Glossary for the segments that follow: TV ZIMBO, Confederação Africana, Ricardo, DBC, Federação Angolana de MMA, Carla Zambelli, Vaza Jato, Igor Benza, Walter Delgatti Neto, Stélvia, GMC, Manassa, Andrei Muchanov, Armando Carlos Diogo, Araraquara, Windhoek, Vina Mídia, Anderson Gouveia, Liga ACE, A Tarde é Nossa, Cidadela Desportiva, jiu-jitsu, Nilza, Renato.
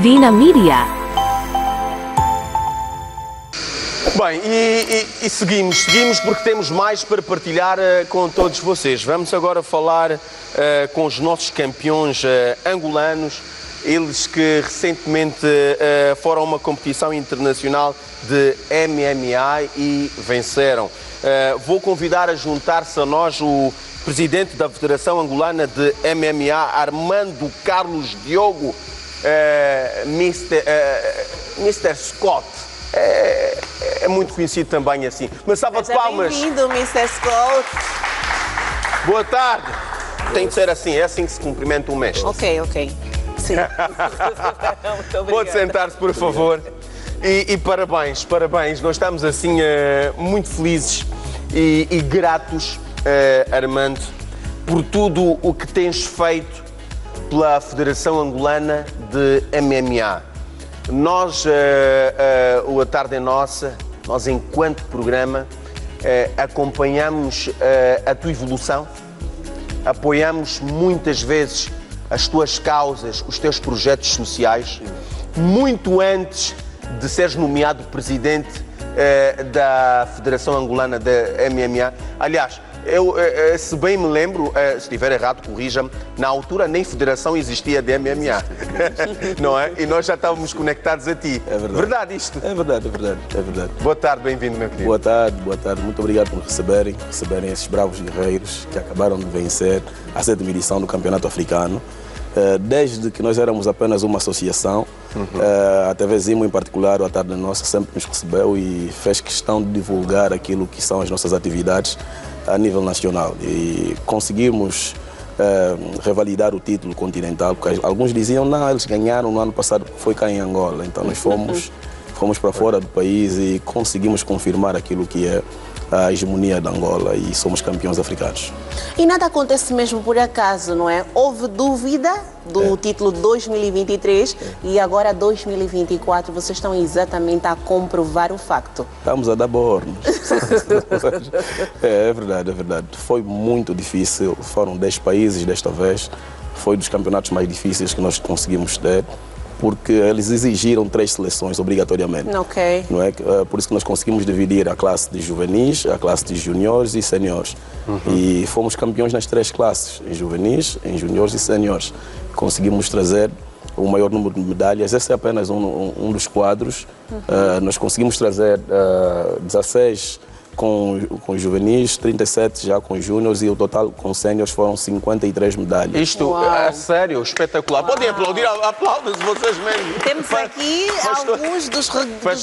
Vina Mídia. Bem, e seguimos porque temos mais para partilhar com todos vocês. Vamos agora falar com os nossos campeões angolanos, eles que recentemente foram a uma competição internacional de MMA e venceram. Vou convidar a juntar-se a nós o presidente da Federação Angolana de MMA, Armando Carlos Diogo, Mr. Scott. É muito conhecido também assim. Mas salva de palmas. Bem-vindo, Mr. Scott. Boa tarde. Tem de ser assim, é assim que se cumprimenta o mestre. Ok. Sim. Pode sentar-se, por favor. E parabéns. Nós estamos assim muito felizes e gratos, Armando, por tudo o que tens feito pela Federação Angolana de MMA. Nós, a Tarde é Nossa, nós enquanto programa acompanhamos a tua evolução, apoiamos muitas vezes as tuas causas, os teus projetos sociais, muito antes de seres nomeado presidente da Federação Angolana de MMA. Aliás, eu, se bem me lembro, se estiver errado, corrija-me, na altura nem federação existia de MMA, não é? E nós já estávamos conectados a ti. É verdade. Verdade isto? É verdade. Boa tarde, bem-vindo, meu querido. Boa tarde. Muito obrigado por receberem esses bravos guerreiros que acabaram de vencer a 7ª edição do Campeonato Africano. Desde que nós éramos apenas uma associação, a TV ZIMBO em particular, a Tarde Nossa, sempre nos recebeu e fez questão de divulgar aquilo que são as nossas atividades a nível nacional. E conseguimos revalidar o título continental, porque alguns diziam, não, eles ganharam no ano passado, foi cá em Angola. Então nós fomos para fora do país e conseguimos confirmar aquilo que é a hegemonia de Angola e somos campeões africanos. E nada acontece mesmo por acaso, não é? Houve dúvida do título 2023 e agora 2024 vocês estão exatamente a comprovar o facto. Estamos a dar bornos. É verdade. Foi muito difícil, foram 10 países desta vez, foi dos campeonatos mais difíceis que nós conseguimos ter, porque eles exigiram 3 seleções obrigatoriamente. Ok. Não é? Por isso que nós conseguimos dividir a classe de juvenis, a classe de juniores e seniores. E fomos campeões nas 3 classes, em juvenis, em juniores e seniores. Conseguimos trazer o maior número de medalhas, esse é apenas um dos quadros. Nós conseguimos trazer 16 com juvenis, 37 já com júniores e o total com séniores foram 53 medalhas. Isto, é sério, espetacular. Uau. Podem aplaudir, aplaudam-se vocês mesmos. Temos aqui alguns dos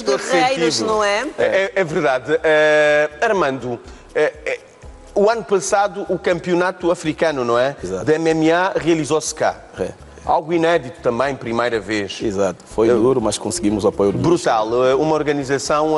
guerreiros, não é? É verdade. Armando, o ano passado o campeonato africano, não é? Exato. Da MMA realizou-se cá. Algo inédito também, primeira vez. Exato. Foi duro, mas conseguimos o apoio. Brutal, uma organização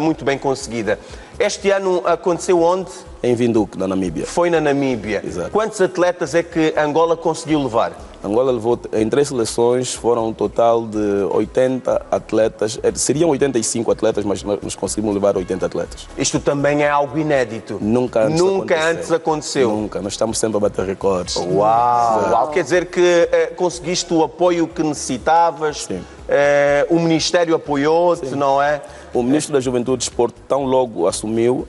muito bem conseguida. Este ano aconteceu onde? Em Windhoek, na Namíbia. Foi na Namíbia. Exato. Quantos atletas é que Angola conseguiu levar? Angola levou, em 3 seleções, foram um total de 80 atletas. Seriam 85 atletas, mas nós conseguimos levar 80 atletas. Isto também é algo inédito. Nunca antes aconteceu. Nós estamos sempre a bater recordes. Uau. Quer dizer que conseguiste o apoio que necessitavas. Sim. O Ministério apoiou-te, não é? O Ministro da Juventude e Desporto, tão logo assumiu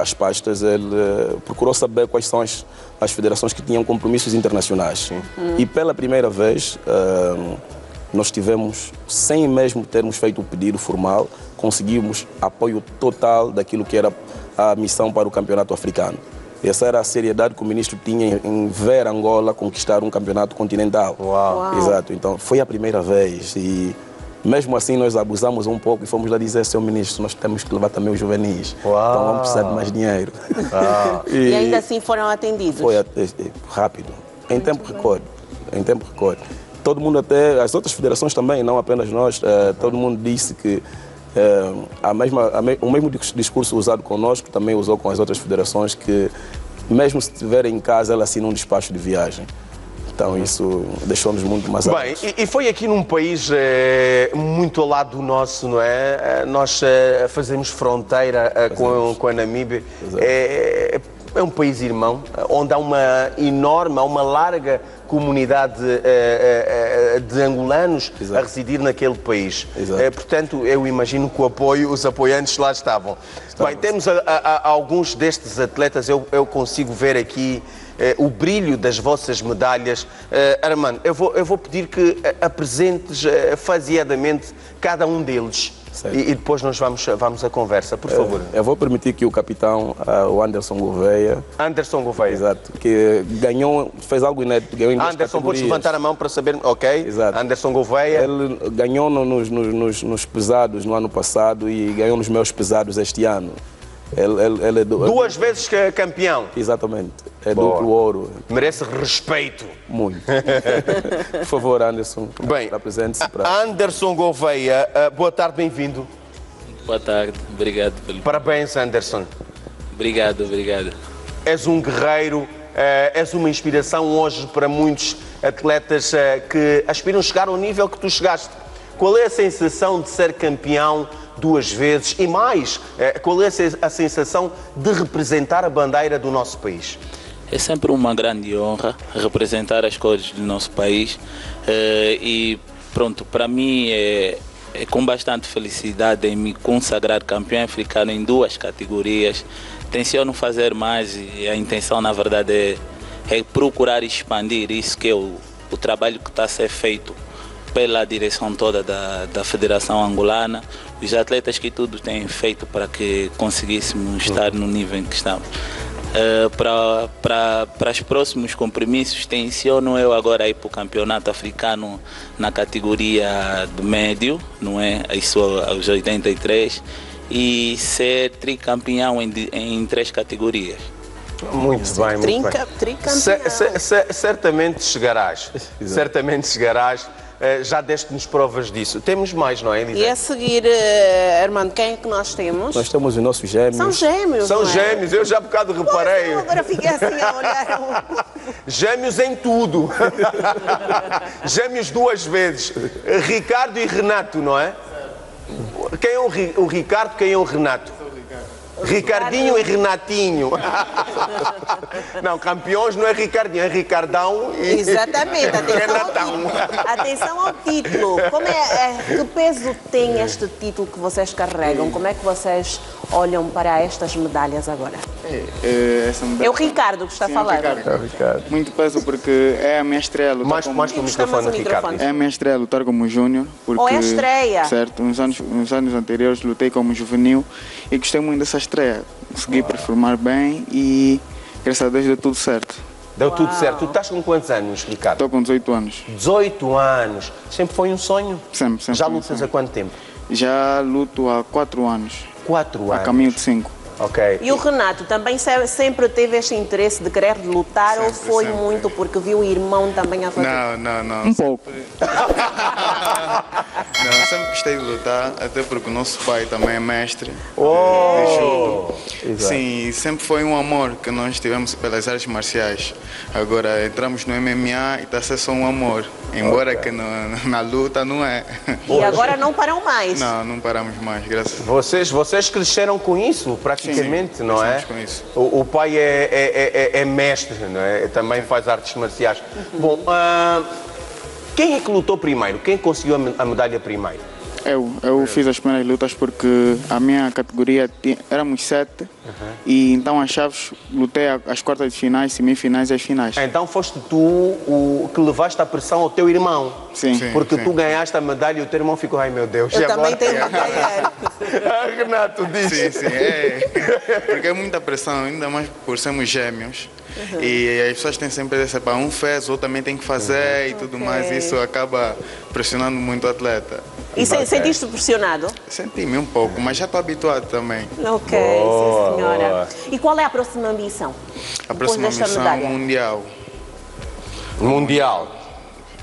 as pastas, ele procurou saber quais são as federações que tinham compromissos internacionais. E pela primeira vez, nós tivemos, sem mesmo termos feito o pedido formal, conseguimos apoio total daquilo que era a missão para o Campeonato Africano. Essa era a seriedade que o ministro tinha em ver Angola conquistar um campeonato continental. Uau. Exato, então foi a primeira vez e mesmo assim nós abusamos um pouco e fomos lá dizer, senhor ministro, nós temos que levar também os juvenis, então vamos precisar de mais dinheiro. E ainda assim foram atendidos? Foi rápido, em tempo recorde, Todo mundo, até as outras federações também, não apenas nós, todo mundo disse que o mesmo discurso usado conosco também usou com as outras federações, que mesmo se estiver em casa, ela assina um despacho de viagem. Então isso deixou-nos muito mais abertos. Bem, e foi aqui num país muito ao lado do nosso, não é? Nós fazemos fronteira com a Namíbia. É um país irmão, onde há uma larga comunidade de angolanos, exato, a residir naquele país. Portanto, eu imagino que o apoio, os apoiantes lá estavam. Bem, temos alguns destes atletas, eu consigo ver aqui o brilho das vossas medalhas. Armando, eu vou pedir que apresentes faseadamente cada um deles. E depois nós vamos à conversa, por favor. Eu vou permitir que o capitão, o Anderson Gouveia... Anderson Gouveia. Exato, que ganhou, fez algo inédito, ganhou em duas categorias. Anderson, podes levantar a mão para saber... Ok, exato. Anderson Gouveia. Ele ganhou nos pesados no ano passado e ganhou nos meus pesados este ano. Ele é duas vezes campeão. Exatamente. É boa. Duplo ouro. Merece respeito. Muito. Por favor, Anderson. Bem, apresente-se para... Anderson Gouveia, boa tarde, bem-vindo. Boa tarde, obrigado. Parabéns, Anderson. Obrigado, obrigado. És um guerreiro, és uma inspiração hoje para muitos atletas que aspiram chegar ao nível que tu chegaste. Qual é a sensação de ser campeão duas vezes e mais? Qual é a sensação de representar a bandeira do nosso país? É sempre uma grande honra representar as cores do nosso país e pronto, para mim é com bastante felicidade em me consagrar campeão africano em duas categorias. Tenciono fazer mais e a intenção na verdade é procurar expandir isso, que é o trabalho que está a ser feito pela direção toda da Federação Angolana, os atletas que tudo têm feito para que conseguíssemos estar no nível em que estamos. Para os próximos compromissos, tenciono eu agora ir para o campeonato africano na categoria do médio, não é? Isso aos 83, e ser tricampeão em três categorias. Muito bem, muito bem. Certamente chegarás, certamente chegarás. Já deste-nos provas disso. Temos mais, não é, Elisa? E a seguir, Armando, quem é que nós temos? Nós temos os nossos gêmeos. São gêmeos, são gêmeos, eu já há bocado reparei. Pois não, agora fiquei assim a olhar. Gêmeos em tudo. Gêmeos duas vezes. Ricardo e Renato, não é? Quem é o Ricardo, quem é o Renato? Ricardinho e Renatinho. Não, campeões não é Ricardinho, é Ricardão e... Exatamente, atenção ao, atenção ao título. Como que peso tem este título que vocês carregam? Como é que vocês olham para estas medalhas agora? É o Ricardo que está a falar. É o Ricardo. Muito peso porque é a minha estrela. Mais para o microfone, Ricardo. É a minha estrela lutar como júnior. Ou é a estreia. Certo, uns anos anteriores lutei como juvenil e gostei muito dessa estrela. Consegui performar bem e, graças a Deus, deu tudo certo. Deu tudo certo. Tu estás com quantos anos, Ricardo? Estou com 18 anos. 18 anos. Sempre foi um sonho? Sempre, sempre. Já lutas há quanto tempo? Já luto há 4 anos. 4 anos? A caminho de 5. Ok. E o Renato também sempre teve este interesse de querer lutar, sempre, ou foi sempre muito porque viu o irmão também a fazer? Não, não, não. Um pouco. Não, sempre gostei de lutar, até porque o nosso pai também é mestre. Sim, sempre foi um amor que nós tivemos pelas artes marciais. Agora entramos no MMA e está a ser só um amor. Embora que na luta não é. E agora não param mais? Não, não paramos mais, graças a Deus. Vocês cresceram com isso, praticamente, sim, não é? Com isso. O pai é mestre, não é? Também faz artes marciais. Bom, quem é que lutou primeiro? Quem conseguiu a medalha primeiro? Eu fiz as primeiras lutas porque a minha categoria éramos 7 e então as chaves lutei às quartas de finais, semifinais e as finais. Então foste tu o que levaste a pressão ao teu irmão. Sim. Porque tu ganhaste a medalha e o teu irmão ficou, ai meu Deus. Eu também tenho que ganhar. Renato disse. Sim, sim. Porque é muita pressão, ainda mais por sermos gêmeos. E as pessoas têm sempre essa, um fez, outro também tem que fazer e tudo mais. Isso acaba pressionando muito o atleta. E sentiste pressionado? Senti-me um pouco, mas já estou habituado também. Ok, sim senhora. E qual é a próxima ambição? A próxima ambição mundial. Mundial?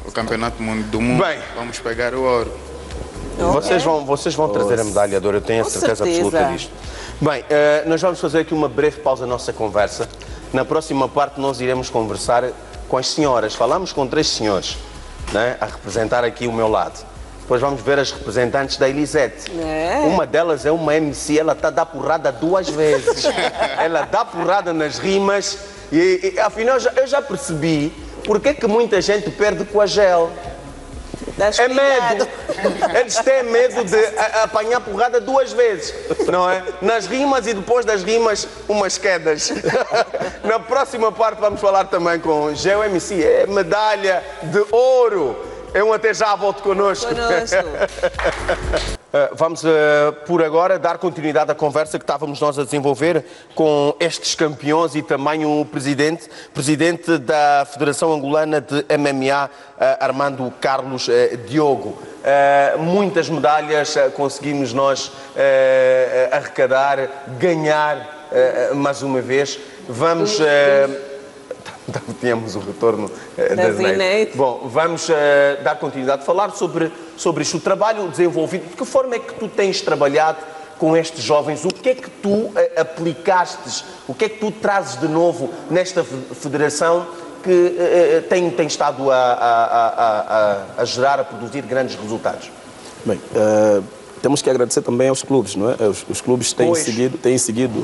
O campeonato do mundo. Bem, vamos pegar o ouro. Okay. Vocês vão trazer a medalha de ouro, eu tenho a certeza absoluta disto. Bem, nós vamos fazer aqui uma breve pausa na nossa conversa. Na próxima parte nós iremos conversar com as senhoras. Falamos com 3 senhores, né, a representar aqui o meu lado. Depois vamos ver as representantes da Elisete. Uma delas é uma MC, ela está a dar porrada 2 vezes. Ela dá porrada nas rimas E afinal, eu já percebi porque que muita gente perde com a gel. É medo. Eles têm medo de apanhar porrada duas vezes, não é? Nas rimas e depois das rimas, umas quedas. Na próxima parte vamos falar também com GMC, é medalha de ouro. É um até já, volto connosco. Vamos, por agora, dar continuidade à conversa que estávamos nós a desenvolver com estes campeões e também o presidente da Federação Angolana de MMA, Armando Carlos Diogo. Muitas medalhas conseguimos nós arrecadar, ganhar mais uma vez. Vamos... Tínhamos o retorno das Inês. Bom, vamos dar continuidade a falar sobre isto, o trabalho desenvolvido. De que forma é que tu tens trabalhado com estes jovens? O que é que tu aplicastes? O que é que tu trazes de novo nesta federação que tem estado a gerar, a produzir grandes resultados? Bem, temos que agradecer também aos clubes, não é? Os clubes têm seguido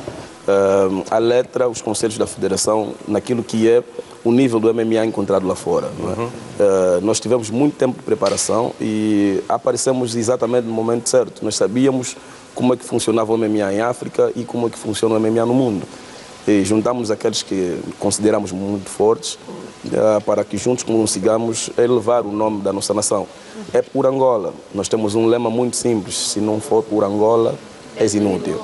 à letra os conselhos da federação naquilo que é o nível do MMA encontrado lá fora, não é? Nós tivemos muito tempo de preparação e aparecemos exatamente no momento certo. Nós sabíamos como é que funcionava o MMA em África e como é que funciona o MMA no mundo. E juntamos aqueles que consideramos muito fortes para que juntos consigamos elevar o nome da nossa nação. É por Angola. Nós temos um lema muito simples: se não for por Angola, és inútil.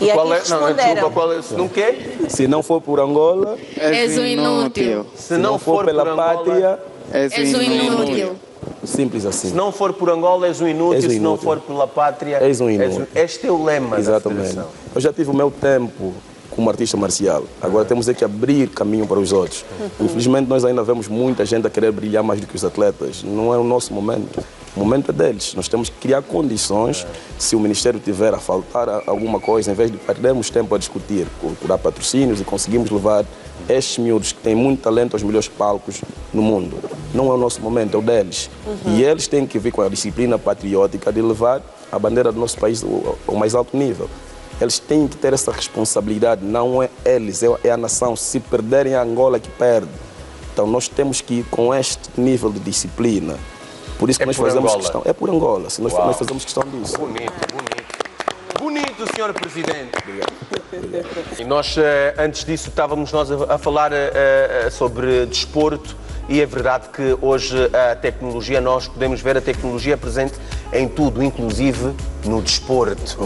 E qual é? Não, desculpa, qual é? Se não quer? Se não for por Angola, és um inútil. Se não for pela pátria, és um inútil. Simples assim. Se não for por Angola, és um inútil. Se não for pela pátria, és um inútil. Este é o lema da federação. Eu já tive o meu tempo como artista marcial. Agora temos é que abrir caminho para os outros. Infelizmente, nós ainda vemos muita gente a querer brilhar mais do que os atletas. Não é o nosso momento. O momento é deles. Nós temos que criar condições. Se o Ministério tiver a faltar alguma coisa, em vez de perdermos tempo a discutir, procurar patrocínios e conseguimos levar estes miúdos que têm muito talento aos melhores palcos no mundo. Não é o nosso momento, é o deles. E eles têm que vir com a disciplina patriótica de levar a bandeira do nosso país ao mais alto nível. Eles têm que ter essa responsabilidade, não é eles, é a nação. Se perderem, a Angola que perde. Então nós temos que ir com este nível de disciplina. Por isso que nós fazemos questão. É por Angola, se nós fazemos questão disso. Bonito, bonito. Bonito, senhor presidente. Obrigado. E nós, antes disso, estávamos nós a falar sobre desporto. E é verdade que hoje a tecnologia, nós podemos ver a tecnologia presente em tudo, inclusive no desporto.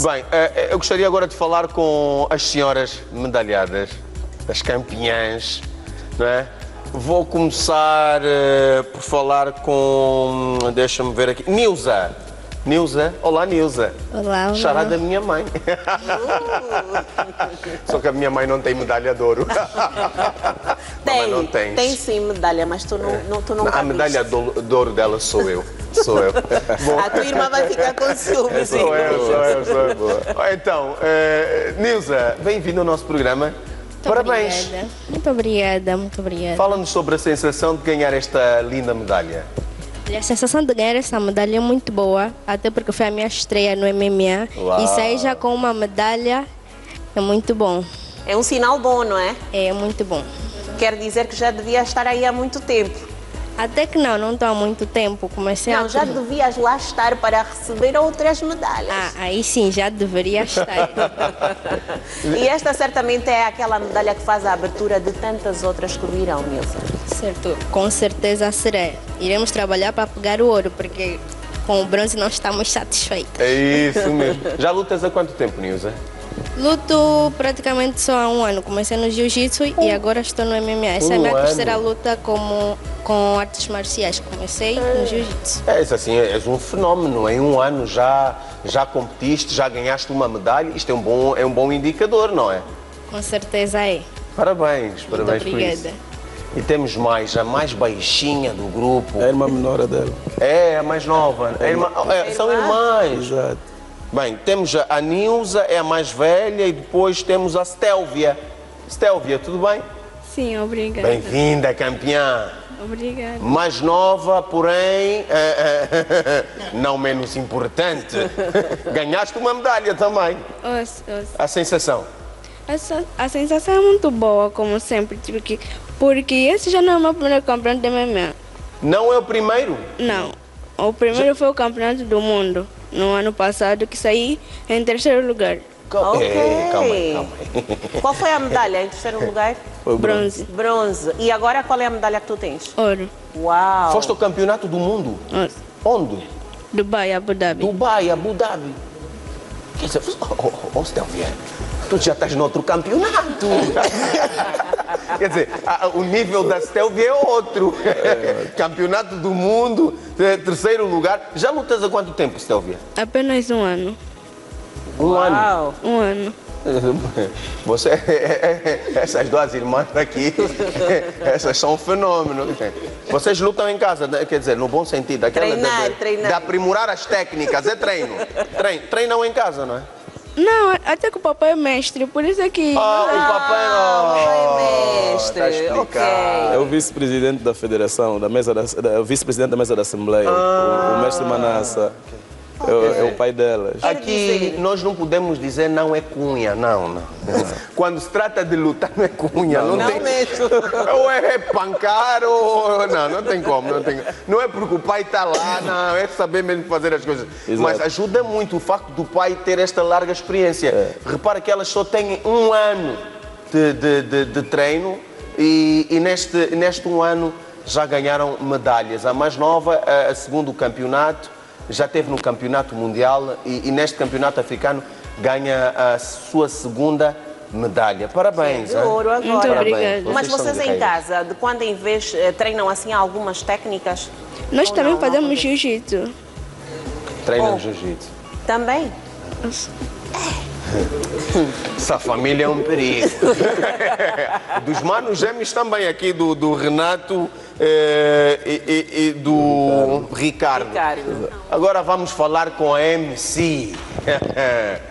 Bem, eu gostaria agora de falar com as senhoras medalhadas, as campeãs, não é? Vou começar por falar com... Deixa-me ver aqui. Nilza. Nilza. Olá, Nilza. Olá, olá. Xará da minha mãe. Só que a minha mãe não tem medalha de ouro. Tem, não tens. Tem sim medalha, mas tu não a medalha de ouro dela sou eu. Sou eu. Bom, a tua irmã vai ficar com ciúmes. Sou eu. Então, Nilza, bem-vinda ao nosso programa. Muito Parabéns. Obrigada. Muito obrigada, muito obrigada. Fala-nos sobre a sensação de ganhar esta linda medalha. A sensação de ganhar essa medalha é muito boa, até porque foi a minha estreia no MMA. Uau. E sair já com uma medalha é muito bom. É um sinal bom, não é? É muito bom. Quer dizer que já devia estar aí há muito tempo. Até que não estou há muito tempo. Comecei a... já devias lá estar para receber outras medalhas. Aí sim, já deveria estar. E esta certamente é aquela medalha que faz a abertura de tantas outras que virão, Nilza. Certo, com certeza será. Iremos trabalhar para pegar o ouro, porque com o bronze não estamos satisfeitos. É isso mesmo. Já lutas há quanto tempo, Nilza? Luto praticamente só há um ano. Comecei no jiu-jitsu e agora estou no MMA. Essa é a minha terceira luta com artes marciais. Comecei no jiu-jitsu. És assim, és um fenómeno. Em um ano já competiste, já ganhaste uma medalha. Isto é um bom indicador, não é? Com certeza é. Parabéns, parabéns por isso. E temos mais, a mais baixinha do grupo. É a irmã menor dela. É, a mais nova. São irmãs. Exato. Bem, temos a Nilza, é a mais velha, e depois temos a Stélvia. Stélvia, tudo bem? Sim, obrigada. Bem-vinda, campeã. Obrigada. Mais nova, porém, não menos importante. Ganhaste uma medalha também. A sensação? A sensação é muito boa, como sempre, porque esse já não é o meu primeiro campeonato de MMA. Não é o primeiro? Não. O primeiro foi o campeonato do mundo, no ano passado, que saí em terceiro lugar. Okay. Calma aí. Qual foi a medalha em terceiro lugar? Foi bronze. Bronze. E agora qual é a medalha que tu tens? Ouro. Uau. Foste ao campeonato do mundo? Nossa. Onde? Dubai, Abu Dhabi. Dubai, Abu Dhabi. Quer dizer, ô Stélvia, tu já estás noutro campeonato. Quer dizer, o nível da Stélvia é outro. Campeonato do mundo, terceiro lugar. Já lutas há quanto tempo, Stélvia? Apenas um ano. Um ano. Você, essas duas irmãs aqui, essas são um fenômeno. Vocês lutam em casa, quer dizer, no bom sentido. Treinar. De aprimorar as técnicas, é treino. Treinam em casa, não é? Não, até que o papai é mestre, por isso é que... o papai é mestre. Tá okay. É o vice-presidente da federação, o vice-presidente da mesa da Assembleia, o mestre Manassa. É o pai delas. Aqui nós não podemos dizer não é cunha, não. Quando se trata de lutar não é cunha, não tem. Ou é pancar ou não tem como, não é porque o pai está lá, não, é saber mesmo fazer as coisas. Exato. Mas ajuda muito o facto do pai ter esta larga experiência. Repara que elas só têm um ano de treino e neste um ano já ganharam medalhas. A mais nova, a segundo campeonato. Já esteve no campeonato mundial e neste campeonato africano ganha a sua segunda medalha. Parabéns. Sim, de ouro agora. Muito obrigada. Mas vocês em casa, de quando em vez, treinam assim algumas técnicas? Nós também fazemos jiu-jitsu. Treinam jiu-jitsu. Também? Essa família é um perigo. Dos manos gêmeos também aqui, do Renato... e do Ricardo. Agora vamos falar com a MC.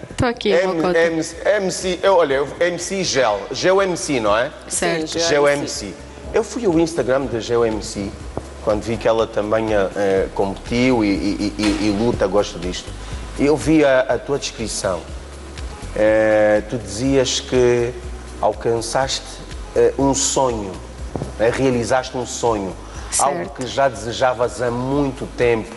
Estou aqui. MC, olha, MC Gel. GMC, não é? Certo. GMC. Eu fui ao Instagram da GMC quando vi que ela também competiu e luta, gosto disto. Eu vi a tua descrição. Tu dizias que alcançaste um sonho. Realizaste um sonho, certo. Algo que já desejavas há muito tempo,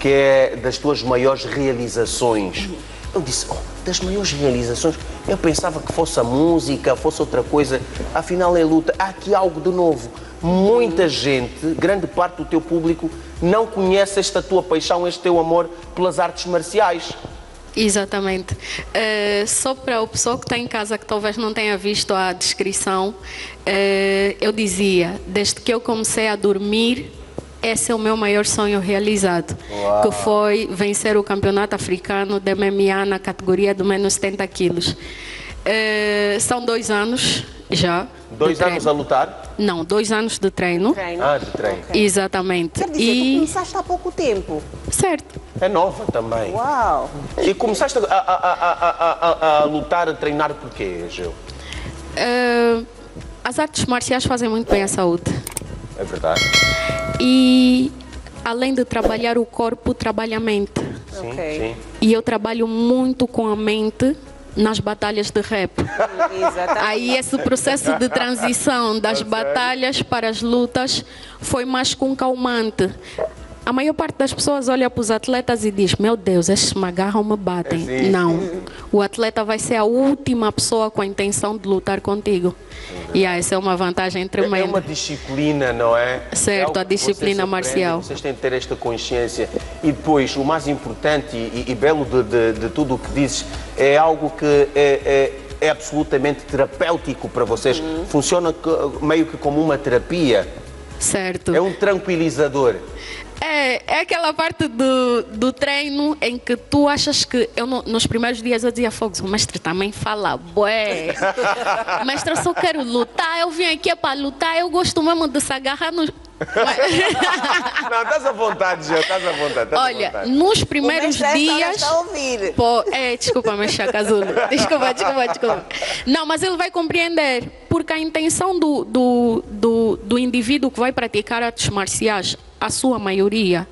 que é das tuas maiores realizações. Eu disse, das maiores realizações? Eu pensava que fosse a música, fosse outra coisa, afinal é luta. Há aqui algo de novo. Muita gente, grande parte do teu público, não conhece esta tua paixão, este teu amor pelas artes marciais. Exatamente. Só para o pessoal que está em casa que talvez não tenha visto a descrição, eu dizia, desde que eu comecei a dormir, esse é o meu maior sonho realizado. Uau. Que foi vencer o campeonato africano de MMA na categoria do menos 70 quilos. São 2 anos já. 2 anos a lutar? Não, 2 anos de treino. De treino. Okay. Exatamente. Quer dizer, tu começaste há pouco tempo. Certo. É nova também. Uau! E começaste a lutar, a treinar por quê, Gil? As artes marciais fazem muito bem à saúde. É verdade. E além de trabalhar o corpo, trabalha a mente. Sim, sim. E eu trabalho muito com a mente nas batalhas de rap. Exatamente. Aí esse processo de transição das batalhas para as lutas foi mais com calmante. A maior parte das pessoas olha para os atletas e diz, meu Deus, estes me agarram, me batem. Sim. Não. O atleta vai ser a última pessoa com a intenção de lutar contigo. E essa é uma vantagem tremenda. É uma disciplina, não é? Certo, a disciplina marcial. Vocês têm que ter esta consciência. E depois, o mais importante e belo de tudo o que dizes, é algo que é absolutamente terapêutico para vocês. Funciona meio que como uma terapia. Certo. É um tranquilizador. É aquela parte do treino em que tu achas que... nos primeiros dias eu dizia, Fogos, o mestre também fala, bué. Mestre, eu só quero lutar, eu vim aqui para lutar, eu gosto mesmo de se agarrar nos... Não, estás à vontade, Gil, estás à vontade. Olha, nos primeiros dias... Está a ouvir. Pô, desculpa, mestre Cazulo. Desculpa. Não, mas ele vai compreender, porque a intenção do indivíduo que vai praticar artes marciais, a sua maioria,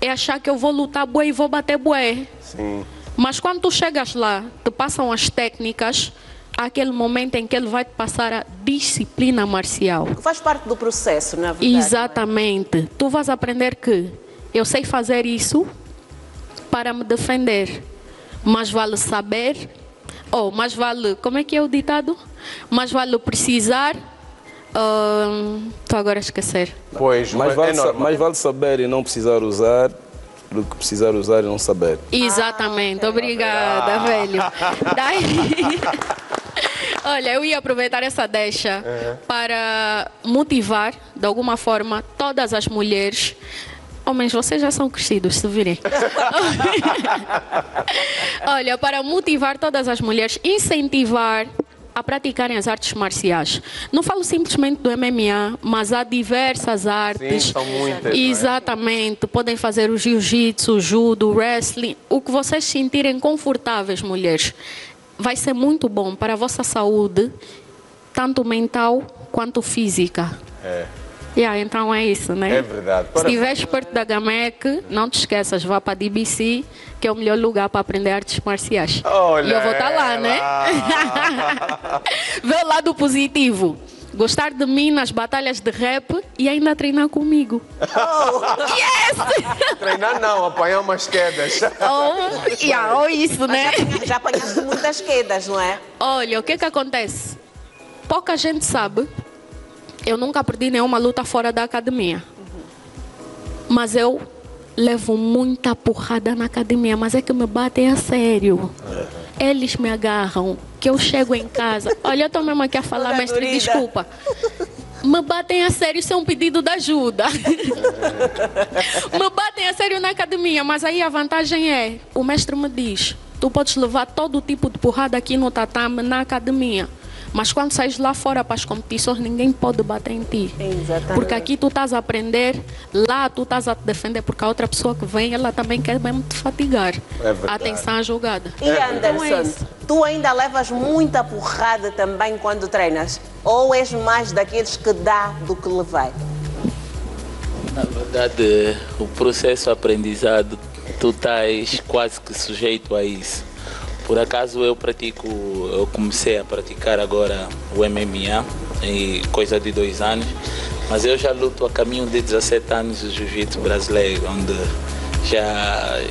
é achar que eu vou lutar bué e vou bater bué. Sim. Mas quando tu chegas lá, te passam as técnicas, aquele momento em que ele vai passar a disciplina marcial. Faz parte do processo, na verdade. Exatamente. Né? Tu vais aprender que eu sei fazer isso para me defender, mas vale saber, ou mais vale, como é que é o ditado? Mais vale precisar, estou agora a esquecer. Pois, mais vale saber e não precisar usar, do que precisar usar e não saber. Exatamente, obrigada, velho. Daí, olha, eu ia aproveitar essa deixa para motivar, de alguma forma, todas as mulheres. Homens, vocês já são crescidos, se virem. Olha, para motivar todas as mulheres, incentivar a praticarem as artes marciais. Não falo simplesmente do MMA, mas há diversas artes. Sim, são muitas. Exatamente. Né? Podem fazer o jiu-jitsu, o judo, o wrestling, o que vocês sentirem confortáveis, mulheres. Vai ser muito bom para a vossa saúde, tanto mental quanto física. É. Yeah, então é isso, né? É verdade. Se estiveres perto da GAMEC, não te esqueças, vá para a DBC, que é o melhor lugar para aprender artes marciais. Olha, e eu vou estar lá, né? Vê o lado positivo. Gostar de mim nas batalhas de rap e ainda treinar comigo. Oh. Yes! Treinar não, apanhar umas quedas. Oh, yeah, oh isso, né? Mas já apanhaste muitas quedas, não é? Olha, o que é que acontece? Pouca gente sabe. Eu nunca perdi nenhuma luta fora da academia. Mas eu levo muita porrada na academia. Mas é que me batem a sério. Eles me agarram, que eu chego em casa. Olha, eu estou mesmo aqui a falar, mestre, desculpa. Me batem a sério, isso é um pedido de ajuda. Me batem a sério na academia. Mas aí a vantagem é, o mestre me diz, tu podes levar todo tipo de porrada aqui no tatame, na academia. Mas quando sais lá fora para as competições, ninguém pode bater em ti. Exatamente. Porque aqui tu estás a aprender, lá tu estás a te defender, porque a outra pessoa que vem, ela também quer mesmo te fatigar. É verdade. Atenção à jogada. E Anderson, então tu ainda levas muita porrada também quando treinas? Ou és mais daqueles que dá do que levar? Na verdade, o processo aprendizado, tu estás quase que sujeito a isso. Por acaso eu comecei a praticar agora o MMA em coisa de 2 anos, mas eu já luto a caminho de 17 anos o jiu-jitsu brasileiro, onde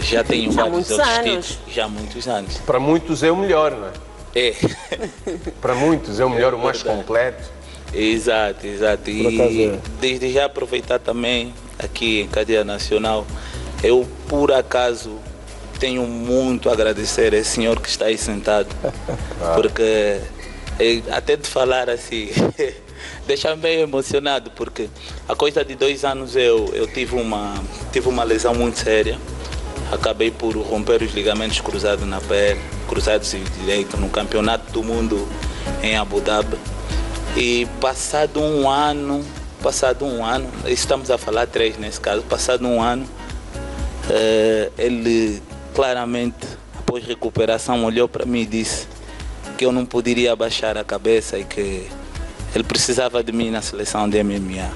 já tenho vários outros títulos, já há muitos anos. Para muitos é o melhor, não é? É. Para muitos é o melhor, o mais completo. Exato, exato. E desde já aproveitar também aqui em cadeia nacional, eu por acaso tenho muito a agradecer a esse senhor que está aí sentado, porque até de falar assim, deixa-me meio emocionado, porque há coisa de 2 anos eu tive uma lesão muito séria, acabei por romper os ligamentos cruzados na pele, cruzados e direito, no campeonato do mundo em Abu Dhabi, e passado um ano, estamos a falar 3 nesse caso, passado um ano, ele claramente, após recuperação, olhou para mim e disse que eu não poderia abaixar a cabeça e que ele precisava de mim na seleção de MMA.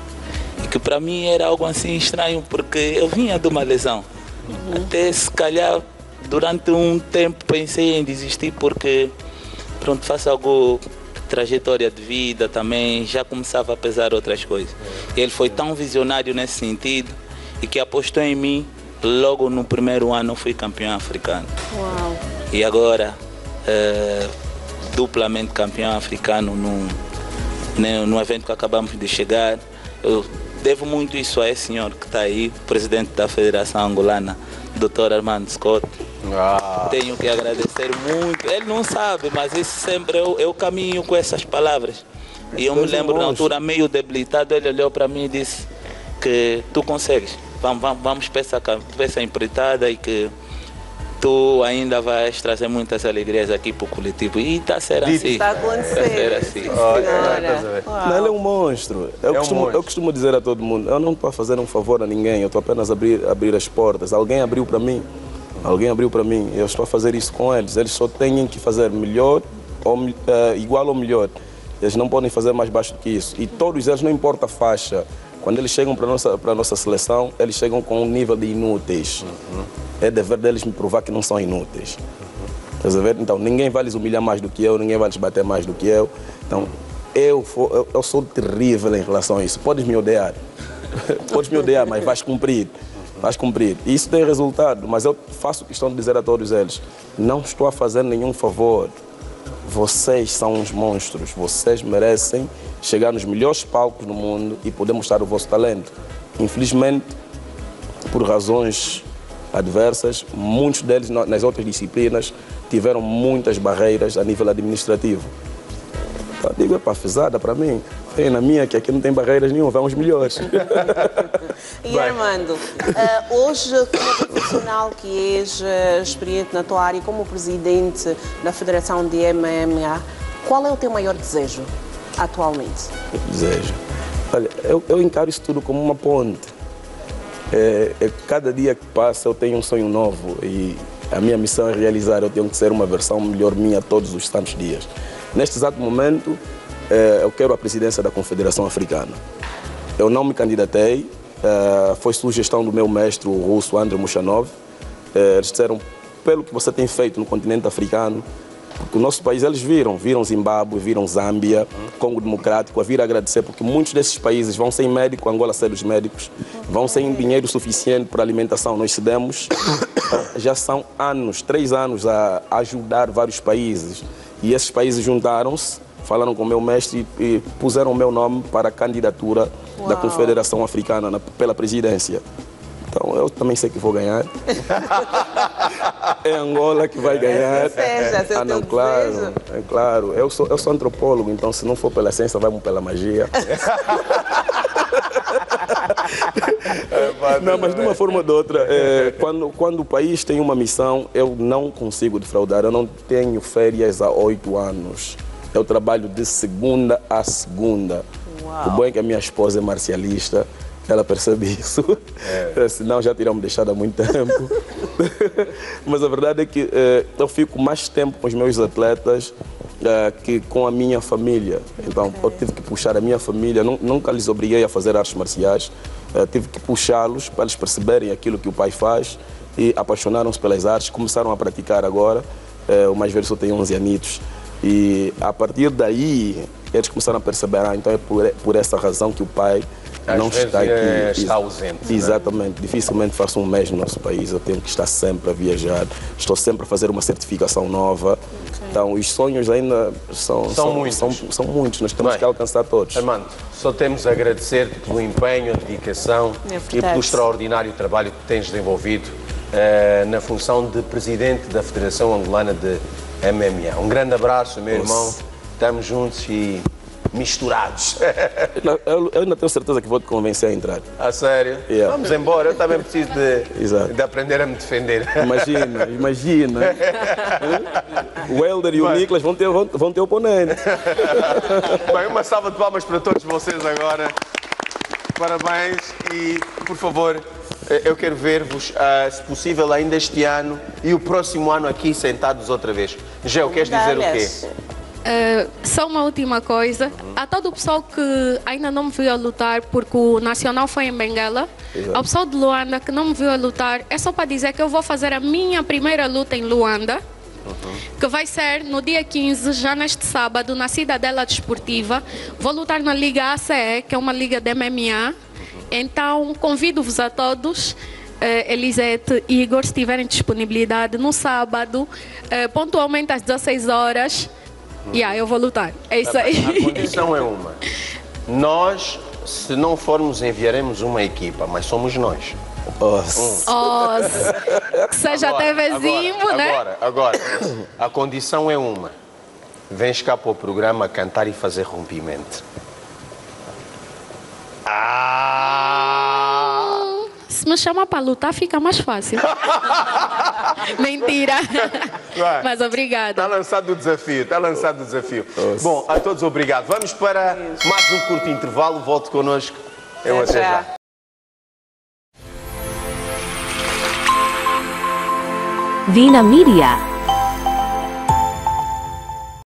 E que para mim era algo assim estranho, porque eu vinha de uma lesão. Até se calhar, durante um tempo, pensei em desistir, porque pronto, faço algo, trajetória de vida também, já começava a pesar outras coisas. E ele foi tão visionário nesse sentido e que apostou em mim. Logo no primeiro ano eu fui campeão africano. Uau. E agora duplamente campeão africano no evento que acabamos de chegar. Eu devo muito isso a esse senhor que está aí, presidente da Federação Angolana, Dr. Armando Scott. Uau. Tenho que agradecer muito. Ele não sabe, mas isso sempre eu caminho com essas palavras. E eu me lembro na altura meio debilitado, ele olhou para mim e disse que tu consegues. Vamos para essa cabeça empreitada e que tu ainda vais trazer muitas alegrias aqui para o coletivo. E está a ser assim. Está a acontecer. Assim. Oh, ele é um monstro. Eu costumo dizer a todo mundo, eu não estou a fazer um favor a ninguém, eu estou apenas a abrir as portas. Alguém abriu para mim, eu estou a fazer isso com eles. Eles só têm que fazer melhor, ou, igual ou melhor. Eles não podem fazer mais baixo do que isso. E todos eles, não importa a faixa, quando eles chegam para a nossa seleção, eles chegam com um nível de inúteis. É dever deles me provar que não são inúteis. Estás a ver? Então, ninguém vai lhes humilhar mais do que eu, ninguém vai lhes bater mais do que eu. Então, eu sou terrível em relação a isso. Podes me odiar, podes me odiar, mas vais cumprir. Vais cumprir. E isso tem resultado, mas eu faço questão de dizer a todos eles, não estou a fazer nenhum favor. Vocês são uns monstros, vocês merecem chegar nos melhores palcos do mundo e poder mostrar o vosso talento. Infelizmente, por razões adversas, muitos deles nas outras disciplinas tiveram muitas barreiras a nível administrativo. Eu digo, é para fezada para mim, tem na minha que aqui não tem barreiras nenhuma, vão os melhores. E Armando, hoje como profissional que és experiente na tua área, como presidente da Federação de MMA, qual é o teu maior desejo atualmente? Desejo? Olha, eu encaro isso tudo como uma ponte. Cada dia que passa eu tenho um sonho novo e a minha missão é realizar, eu tenho que ser uma versão melhor minha todos os santos dias. Neste exato momento, eu quero a presidência da Confederação Africana. Eu não me candidatei, foi sugestão do meu mestre, o russo Andrei Muchanov. Eles disseram, pelo que você tem feito no continente africano, porque o nosso país, eles viram Zimbábue, viram Zâmbia, Congo Democrático, a vir agradecer, porque muitos desses países vão sem médico, Angola sem os médicos, vão sem dinheiro suficiente para alimentação, nós cedemos. Já são anos, 3 anos a ajudar vários países. E esses países juntaram-se, falaram com o meu mestre e puseram o meu nome para a candidatura da Confederação Africana pela presidência. Então eu também sei que vou ganhar. É Angola que vai ganhar. Ah, não, claro, é claro. Eu sou antropólogo, então se não for pela ciência, vai pela magia. Não, mas de uma forma ou de outra, quando o país tem uma missão, eu não consigo defraudar. Eu não tenho férias há 8 anos. Eu trabalho de segunda a segunda. Uau. O bom é que a minha esposa é marcialista, ela percebe isso. Senão já teriam me deixado há muito tempo. Mas a verdade é que eu fico mais tempo com os meus atletas que com a minha família. Então eu tive que puxar a minha família, nunca lhes obriguei a fazer artes marciais. Tive que puxá-los para eles perceberem aquilo que o pai faz e apaixonaram-se pelas artes, começaram a praticar agora. O mais velho só tem 11 anitos. E a partir daí eles começaram a perceber, então é por essa razão que o pai não está aqui. Está ausente. Exatamente. Né? Dificilmente faço um mês no nosso país. Eu tenho que estar sempre a viajar. Estou sempre a fazer uma certificação nova. Okay. Então, os sonhos ainda são muitos. São muitos. Nós temos que alcançar todos. Armando, só temos a agradecer-te pelo empenho, a dedicação e pelo extraordinário trabalho que tens desenvolvido na função de presidente da Federação Angolana de MMA. Um grande abraço, meu irmão. Estamos juntos e misturados. Eu ainda tenho certeza que vou te convencer a entrar. A sério? Yeah. Vamos embora, eu também preciso de aprender a me defender. Imagina, imagina. O Helder e o Nicolas vão ter oponente. Bem, uma salva de palmas para todos vocês agora. Parabéns e, por favor, eu quero ver-vos, se possível, ainda este ano e o próximo ano aqui sentados outra vez. Geo, queres dizer o quê? Só uma última coisa, a todo o pessoal que ainda não me viu a lutar, porque o Nacional foi em Benguela, ao pessoal de Luanda que não me viu a lutar, é só para dizer que eu vou fazer a minha primeira luta em Luanda, que vai ser no dia 15, já neste sábado, na Cidadela Desportiva. Vou lutar na Liga ACE, que é uma liga de MMA, então convido-vos a todos. Elisete e Igor, se tiverem disponibilidade no sábado, pontualmente às 16 horas. Eu vou lutar. É isso aí. A condição é uma. Nós, se não formos, enviaremos uma equipa, mas somos nós. Que seja agora, TV ZIMBO, né? Agora, a condição é uma. Vens cá para o programa cantar e fazer rompimento. Se me chamar para lutar, fica mais fácil. Mentira. Mas obrigada. Está lançado o desafio, está lançado o desafio. Bom, a todos obrigado. Vamos para mais um curto intervalo. Volte connosco. Eu até já. Vina Mídia.